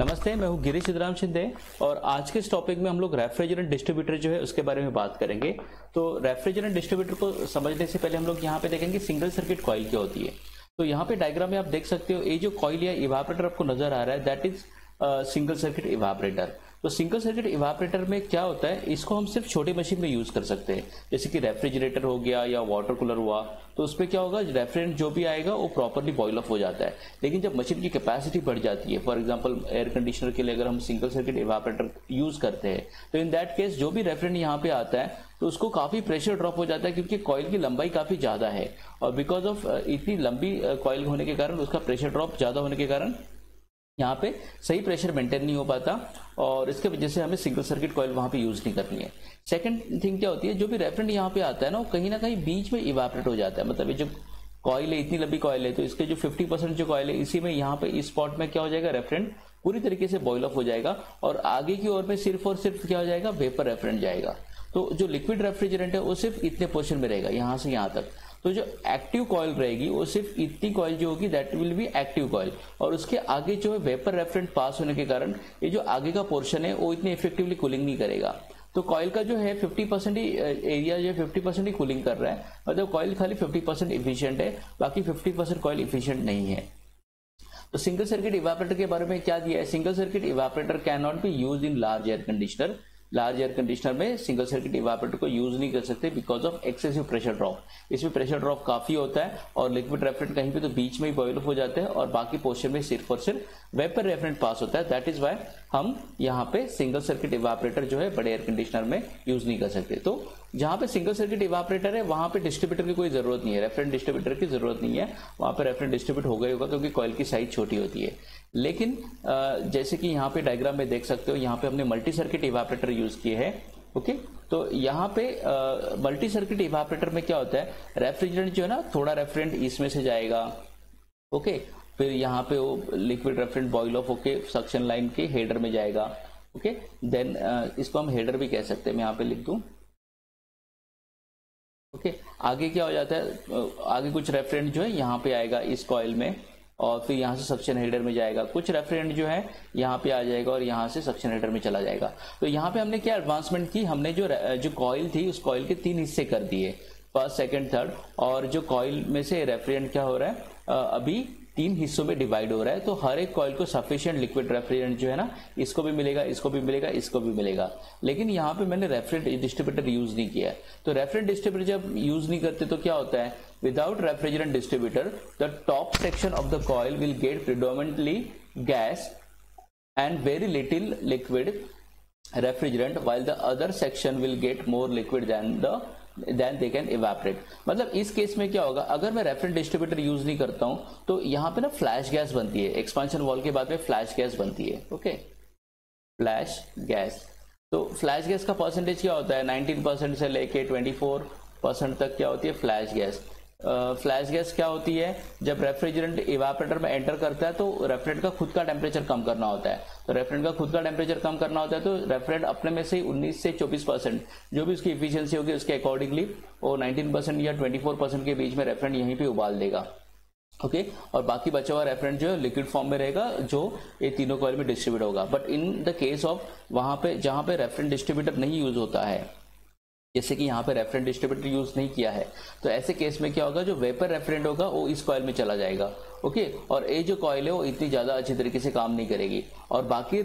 नमस्ते, मैं हूं गिरीश सिद्धराम शिंदे और आज के इस टॉपिक में हम लोग रेफ्रिजरेंट डिस्ट्रीब्यूटर जो है उसके बारे में बात करेंगे। तो रेफ्रिजरेंट डिस्ट्रीब्यूटर को समझने से पहले हम लोग यहाँ पे देखेंगे सिंगल सर्किट कॉइल क्या होती है। तो यहाँ पे डायग्राम में आप देख सकते हो ये जो कॉइल या इवापरेटर आपको नजर आ रहा है that is single circuit evaporator. तो सिंगल सर्किट इवापरेटर में क्या होता है, इसको हम सिर्फ छोटे मशीन में यूज कर सकते हैं, जैसे कि रेफ्रिजरेटर हो गया या वाटर कूलर हुआ। तो उसमें क्या होगा, रेफ्रिजरेंट जो भी आएगा वो प्रॉपरली बॉयल ऑफ हो जाता है। लेकिन जब मशीन की कैपेसिटी बढ़ जाती है, फॉर एग्जांपल एयर कंडीशनर के लिए अगर हम सिंगल सर्किट इवापरेटर यूज करते हैं तो इन दैट केस जो भी रेफ्रिजरेंट यहाँ पे आता है तो उसको काफी प्रेशर ड्रॉप हो जाता है, क्योंकि कॉइल की लंबाई काफी ज्यादा है और बिकॉज ऑफ इतनी लंबी कॉइल होने के कारण उसका प्रेशर ड्रॉप ज्यादा होने के कारण यहाँ पे सही प्रेशर मेंटेन नहीं हो पाता और इसके वजह से हमें सिंगल सर्किट कॉइल वहां पे यूज नहीं करनी है। सेकंड थिंग क्या होती है, जो भी रेफ्रिजरेंट यहाँ पे आता है ना वो कहीं ना कहीं बीच में इवापरेट हो जाता है। मतलब ये जो कॉइल है, इतनी लंबी कॉइल है, तो इसके जो 50% जो कॉइल है इसी में यहाँ पे इस स्पॉट में क्या हो जाएगा, रेफ्रिजरेंट पूरी तरीके से बॉयल ऑफ हो जाएगा और आगे की ओर में सिर्फ और सिर्फ क्या हो जाएगा, वेपर रेफ्रिजरेंट जाएगा। तो जो लिक्विड रेफ्रिजरेंट है वो सिर्फ इतने पोर्शन में रहेगा, यहाँ से यहाँ तक। तो जो एक्टिव कॉइल रहेगी वो सिर्फ इतनी कॉइल जो होगी that will be active coil और उसके आगे जो है वेपर रेफ्रिजरेंट पास होने के कारण ये जो आगे का पोर्शन है वो इतनी इफेक्टिवली कूलिंग नहीं करेगा। तो कॉइल का जो है 50% ही एरिया जो है 50% ही कूलिंग कर रहा है, मतलब कॉइल खाली 50% इफिशियंट है, बाकी 50% कॉइल इफिशियंट नहीं है। तो सिंगल सर्किट इवापरेटर के बारे में क्या दिया है, single circuit evaporator can not be use in large air conditioner. Large air conditioner में सिंगल सर्किट इवापरेटर को यूज नहीं कर सकते because of excessive pressure drop. इसमें प्रेशर ड्रॉप काफी होता है और लिक्विड रेफ्रिजरेंट कहीं पे तो बीच में ही बॉयल हो जाते हैं और बाकी पोर्शन में सिर्फ और सिर्फ वेपर रेफ्रिजरेंट पास होता है। दैट इज वाई हम यहाँ पे सिंगल सर्किट इवापरेटर जो है बड़े एयर कंडीशनर में यूज नहीं कर सकते। तो जहां पे सिंगल सर्किट इवापरेटर है वहां पे डिस्ट्रीब्यूटर की कोई जरूरत नहीं है, रेफ्रिजरेंट डिस्ट्रीब्यूटर की जरूरत नहीं है, वहां पे रेफ्रिजरेंट डिस्ट्रीब्यूट हो गई होगा क्योंकि कॉइल की साइज छोटी होती है। लेकिन जैसे कि यहाँ पे डायग्राम में देख सकते हो, यहाँ पे हमने मल्टी सर्किट इवापरेटर यूज किए हैं। ओके, तो यहाँ पे मल्टी सर्किट इवापरेटर में क्या होता है, रेफ्रिजरेंट जो है ना, थोड़ा रेफ्रिजरेंट इसमें से जाएगा, ओके, फिर यहाँ पे वो लिक्विड रेफ्रिजरेंट बॉइल ऑफ होके सक्शन लाइन के हेडर में जाएगा। ओके, देन इसको हम हेडर भी कह सकते हैं, मैं यहाँ पे लिख दूं। ओके, आगे क्या हो जाता है, आगे कुछ रेफ्रिजरेंट जो है यहाँ पे आएगा इस कॉइल में और फिर यहाँ से सक्शन हेडर में जाएगा। कुछ रेफ्रिजरेंट जो है यहाँ पे आ जाएगा और यहाँ से सक्शन हेडर में चला जाएगा। तो यहाँ पे हमने क्या एडवांसमेंट की, हमने जो कॉइल थी उस कॉइल के 3 हिस्से कर दिए, फर्स्ट, सेकंड, थर्ड, और जो कॉइल में से रेफ्रिजरेंट क्या हो रहा है अभी 3 हिस्सों में डिवाइड हो रहा है। तो हर एक कॉइल को सफिशिएंट लिक्विड रेफ्रिजरेंट जो है ना, इसको भी मिलेगा, इसको भी मिलेगा, इसको भी मिलेगा। लेकिन यहाँ पे मैंने रेफ्रिजरेंट डिस्ट्रीब्यूटर यूज नहीं किया है। तो रेफ्रिजरेंट डिस्ट्रीब्यूटर जब यूज नहीं करते तो क्या होता है, without refrigerant distributor the top section of the coil will get predominantly gas and very little liquid refrigerant, while the other section will get more liquid than they can evaporate. मतलब इस case में क्या होगा, अगर मैं refrigerant distributor use नहीं करता हूं तो यहाँ पे ना फ्लैश गैस बनती है, एक्सपांशन वॉल के बाद में फ्लैश गैस बनती है। Okay, flash gas. तो फ्लैश गैस का परसेंटेज क्या होता है, 19% से लेके 24% तक क्या होती है फ्लैश गैस। फ्लैश गैस क्या होती है, जब रेफ्रिजरेंट इवापरेटर में एंटर करता है तो रेफ्रिजरेंट का खुद का टेम्परेचर कम करना होता है। तो रेफ्रिजरेंट का खुद का टेम्परेचर कम करना होता है तो रेफ्रिजरेंट अपने में से 19 से 24% जो भी उसकी इफिशियंसी होगी उसके अकॉर्डिंगली वो 19% या 24% के बीच में रेफ्रिजरेंट यहीं पे उबाल देगा। ओके, और बाकी बचा हुआ रेफ्रिजरेंट जो है लिक्विड फॉर्म में रहेगा, जो ये तीनों कॉइल में डिस्ट्रीब्यूट होगा। But in the case of वहां पे जहां पे रेफ्रिजरेंट डिस्ट्रीब्यूटर नहीं यूज होता है, जैसे कि यहाँ पे रेफ्रिजरेंट डिस्ट्रीब्यूटर यूज नहीं किया है, तो ऐसे केस में क्या होगा, जो वेपर रेफ्रिजरेंट होगा वो इस कॉइल में चला जाएगा। ओके, और ये जो कॉइल है वो इतनी ज्यादा अच्छी तरीके से काम नहीं करेगी और बाकी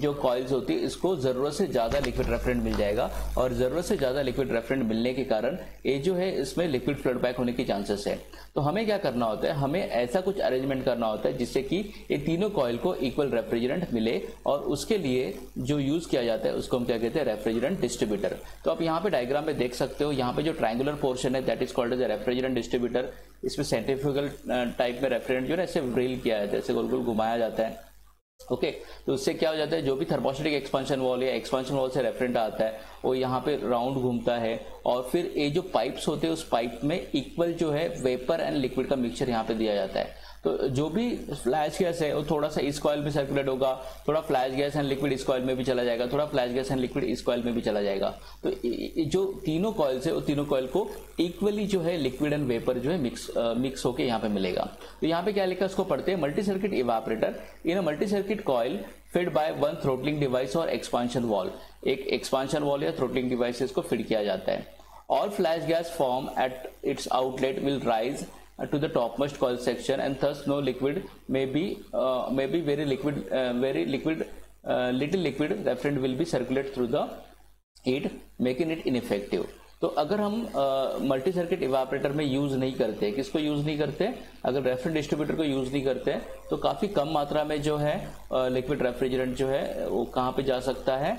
जो कॉइल्स होती है इसको जरूरत से ज्यादा लिक्विड रेफ्रिजरेंट मिल जाएगा और जरूरत से ज्यादा लिक्विड रेफ्रिजरेंट मिलने के कारण ये जो है इसमें लिक्विड फ्लडबैक होने के चांसेस है। तो हमें क्या करना होता है, हमें ऐसा कुछ अरेंजमेंट करना होता है जिससे कि ये तीनों कॉइल को इक्वल रेफ्रिजरेंट मिले और उसके लिए जो यूज किया जाता है उसको हम क्या कहते हैं, रेफ्रिजरेंट डिस्ट्रीब्यूटर। तो आप यहाँ पे डायग्राम में देख सकते हो, यहाँ पे जो ट्रायंगुलर पोर्शन है that is called as refrigerant distributor. इसमें सेंट्रीफ्यूगल टाइप में रेफ्रिजरेंट जो है ऐसे व्रील किया जाता है, ऐसे गोल गोल घुमाया जाता है। ओके, तो उससे क्या हो जाता है, जो भी थर्माशिक एक्सपांशन वॉल या एक्सपांशन वॉल से रेफ्रिजरेंट आता है वो यहाँ पे राउंड घूमता है और फिर ये जो पाइप्स होते हैं उस पाइप में इक्वल जो है वेपर एंड लिक्विड का मिक्सचर यहाँ पे दिया जाता है। तो जो भी फ्लैश गैस है वो थोड़ा सा इस कॉइल में सर्कुलेट होगा, थोड़ा फ्लैश गैस एंड लिक्विड इस कॉइल में भी चला जाएगा, थोड़ा फ्लैश गैस एंड लिक्विड इस कॉइल में भी चला जाएगा। तो जो तीनों कॉइल्स है वो तीनों कॉइल को इक्वली जो है लिक्विड एंड वेपर जो है मिक्स होके यहाँ पे मिलेगा। तो यहाँ पे क्या लिखा उसको पढ़ते हैं। Multi circuit evaporator in a multi circuit coil fed by one throttling device और एक्सपांशन वॉल, एक एक्सपांशन वॉल या थ्रॉटलिंग डिवाइस से इसको फिड किया जाता है। All flash gas form at its outlet will rise to the topmost coil section and thus no liquid may be very little liquid refrigerant will be circulate through the it, making it ineffective। तो अगर हम multi circuit evaporator में use नहीं करते, किसको use नहीं करते, अगर रेफ्रिजरेंट डिस्ट्रीब्यूटर को यूज नहीं करते तो काफी कम मात्रा में जो है लिक्विड रेफ्रिजरेंट जो है वो कहाँ पे जा सकता है,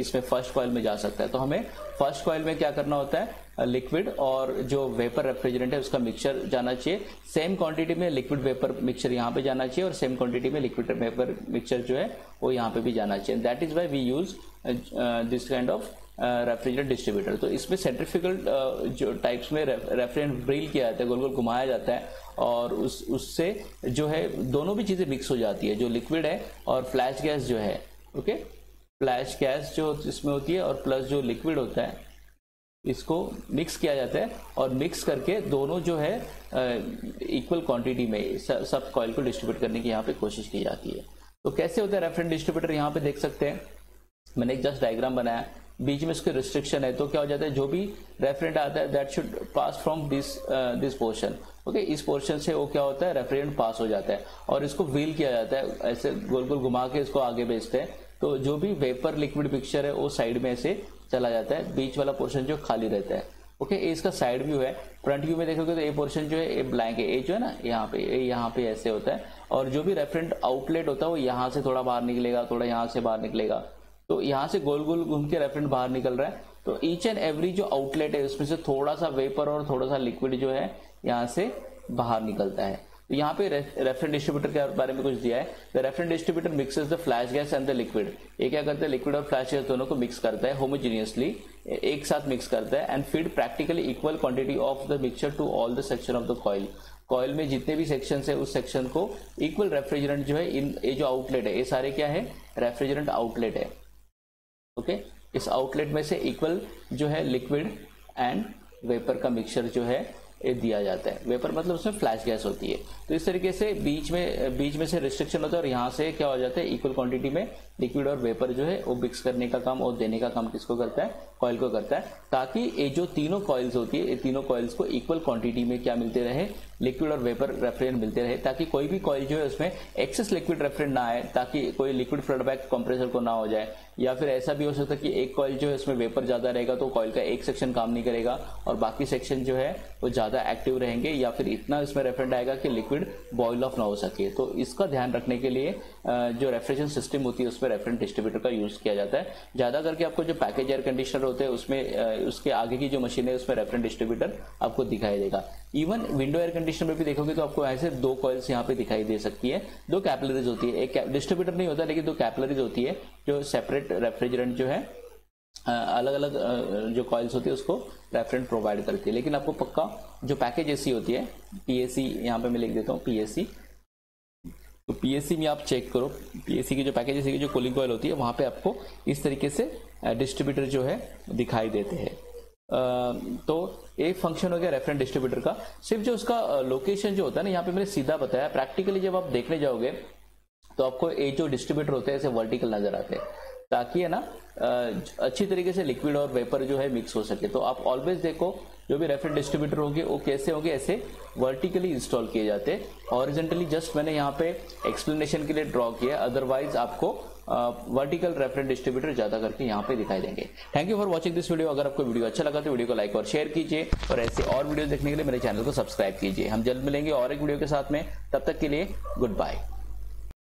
इसमें फर्स्ट कॉइल में जा सकता है। तो हमें फर्स्ट कॉइल में क्या करना होता है, लिक्विड और जो वेपर रेफ्रिजरेंट है उसका मिक्सचर जाना चाहिए। सेम क्वांटिटी में लिक्विड वेपर मिक्सचर यहाँ पे जाना चाहिए और सेम क्वांटिटी में लिक्विड वेपर मिक्सचर जो है वो यहाँ पे भी जाना चाहिए। That is why we use this kind of refrigerant distributor. तो इसमें सेंट्रीफ्यूगल जो टाइप्स में रेफ्रिजरेंट ब्रिल किया जाता है, गोल गोल घुमाया जाता है और उससे जो है दोनों भी चीजें मिक्स हो जाती है, जो लिक्विड है और फ्लैश गैस जो है। ओके, फ्लैश गैस जो इसमें होती है और प्लस जो लिक्विड होता है इसको मिक्स किया जाता है और मिक्स करके दोनों जो है इक्वल क्वांटिटी में सब कॉइल को डिस्ट्रीब्यूट करने की यहाँ पे कोशिश की जाती है। तो कैसे होता है रेफ्रिजरेंट डिस्ट्रीब्यूटर, यहाँ पे देख सकते हैं मैंने एक जस्ट डायग्राम बनाया, बीच में इसके रिस्ट्रिक्शन है। तो क्या हो जाता है, जो भी रेफ्रिजरेंट आता है that should pass from this portion. Okay, इस पोर्शन से वो क्या होता है, रेफ्रिजरेंट पास हो जाता है और इसको व्हील किया जाता है, ऐसे गोल गोल घुमा के इसको आगे भेजते हैं। तो जो भी वेपर लिक्विड मिक्सचर है वो साइड में ऐसे चला जाता है, बीच वाला पोर्शन जो खाली रहता है। ओके, इसका साइड व्यू है। फ्रंट व्यू में देखोगे तो ये पोर्शन जो है ये ब्लैंक है, ये जो है ना यहाँ पे ऐसे होता है और जो भी रेफ्रिजरेंट आउटलेट होता है वो यहाँ से थोड़ा बाहर निकलेगा, थोड़ा यहाँ से बाहर निकलेगा। तो यहाँ से गोल गोल घूम के रेफ्रिजरेंट बाहर निकल रहा है। तो ईच एंड एवरी जो आउटलेट है उसमें से थोड़ा सा वेपर और थोड़ा सा लिक्विड जो है यहाँ से बाहर निकलता है। तो यहाँ पे रेफ्रिजरेंट डिस्ट्रीब्यूटर के बारे में कुछ दिया है। The refrigerant distributor mixes the flash gas and the liquid. ये क्या करता है, लिक्विड और फ्लैश गैस दोनों को मिक्स करता है होमोजीनियसली, एक साथ मिक्स करता है and feed practically equal quantity of the mixture to all the section of the coil. Coil में जितने भी सेक्शन है उस सेक्शन को इक्वल रेफ्रिजरेंट जो है ये जो आउटलेट है ये सारे क्या है, रेफ्रिजरेंट आउटलेट है। ओके, इस आउटलेट में से इक्वल जो है लिक्विड एंड वेपर का मिक्सचर जो है ये दिया जाता है। वेपर मतलब उसमें फ्लैश गैस होती है। तो इस तरीके से बीच में से रिस्ट्रिक्शन होता है और यहाँ से क्या हो जाता है, इक्वल क्वांटिटी में लिक्विड और वेपर जो है वो मिक्स करने का काम और देने का काम किसको करता है, कॉइल को करता है, ताकि ये जो तीनों कॉइल्स होती है ये तीनों कॉइल्स को इक्वल क्वांटिटी में क्या मिलते रहे, लिक्विड और वेपर रेफ्रिजरेंट मिलते रहे, ताकि कोई भी कॉइल जो है उसमें एक्सेस लिक्विड रेफ्रिजरेंट ना आए, ताकि कोई लिक्विड फ्लडबैक कंप्रेसर को ना हो जाए। या फिर ऐसा भी हो सकता है कि एक कॉइल जो है उसमें वेपर ज्यादा रहेगा तो कॉइल का एक सेक्शन काम नहीं करेगा और बाकी सेक्शन जो है वो ज्यादा एक्टिव रहेंगे, या फिर इतना इसमें रेफ्रिजरेंट आएगा कि लिक्विड बॉइल ऑफ ना हो सके। तो इसका ध्यान रखने के लिए जो रेफ्रिजरेशन सिस्टम होती है उसमें रेफ्रिजरेंट डिस्ट्रीब्यूटर का यूज किया जाता है। ज्यादा करके आपको जो पैकेज एयर कंडीशनर होते हैं उसमें उसके आगे की जो मशीन है उसमें रेफ्रिजरेंट डिस्ट्रीब्यूटर आपको दिखाई देगा। इवन विंडो एयर कंडीशनर में भी देखोगे तो आपको ऐसे दो कॉइल्स यहाँ पे दिखाई दे सकती है, दो कैपिलरीज होती है, एक डिस्ट्रीब्यूटर नहीं होता लेकिन दो कैपिलरीज होती है जो सेपरेट रेफ्रिजरेंट जो है अलग अलग जो कॉइल्स होती है उसको रेफ्रिजरेंट प्रोवाइड करती है। लेकिन आपको पक्का जो पैकेज एसी होती है, पीएसी यहाँ पे मैं लिख देता हूँ, पीएसी। तो पीएसी में आप चेक करो, पीएसी की जो पैकेज एसी की जो कूलिंग कॉइल होती है वहां पे आपको इस तरीके से डिस्ट्रीब्यूटर जो है दिखाई देते हैं। तो एक फंक्शन हो गया रेफ्रिजरेंट डिस्ट्रीब्यूटर का। सिर्फ जो उसका लोकेशन जो होता है ना, यहाँ पे मैंने सीधा बताया, प्रैक्टिकली जब आप देखने जाओगे तो आपको ये जो डिस्ट्रीब्यूटर होते हैं ऐसे वर्टिकल नजर आते हैं, ताकि है ना अच्छी तरीके से लिक्विड और वेपर जो है मिक्स हो सके। तो आप ऑलवेज देखो जो भी रेफ्रिजरेंट डिस्ट्रीब्यूटर होंगे वो कैसे होंगे, ऐसे वर्टिकली इंस्टॉल किए जाते हैं। हॉरिजॉन्टली जस्ट मैंने यहाँ पे एक्सप्लेनेशन के लिए ड्रॉ किया, अदरवाइज आपको वर्टिकल रेफ्रिजरेंट डिस्ट्रीब्यूटर ज्यादा करके यहाँ पे दिखाई देंगे। Thank you for watching this video. अगर आपको वीडियो अच्छा लगा तो वीडियो को लाइक और शेयर कीजिए और ऐसे और वीडियो देखने के लिए मेरे चैनल को सब्सक्राइब कीजिए। हम जल्द मिलेंगे और एक वीडियो के साथ में, तब तक के लिए गुड बाय।